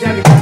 Jaggi.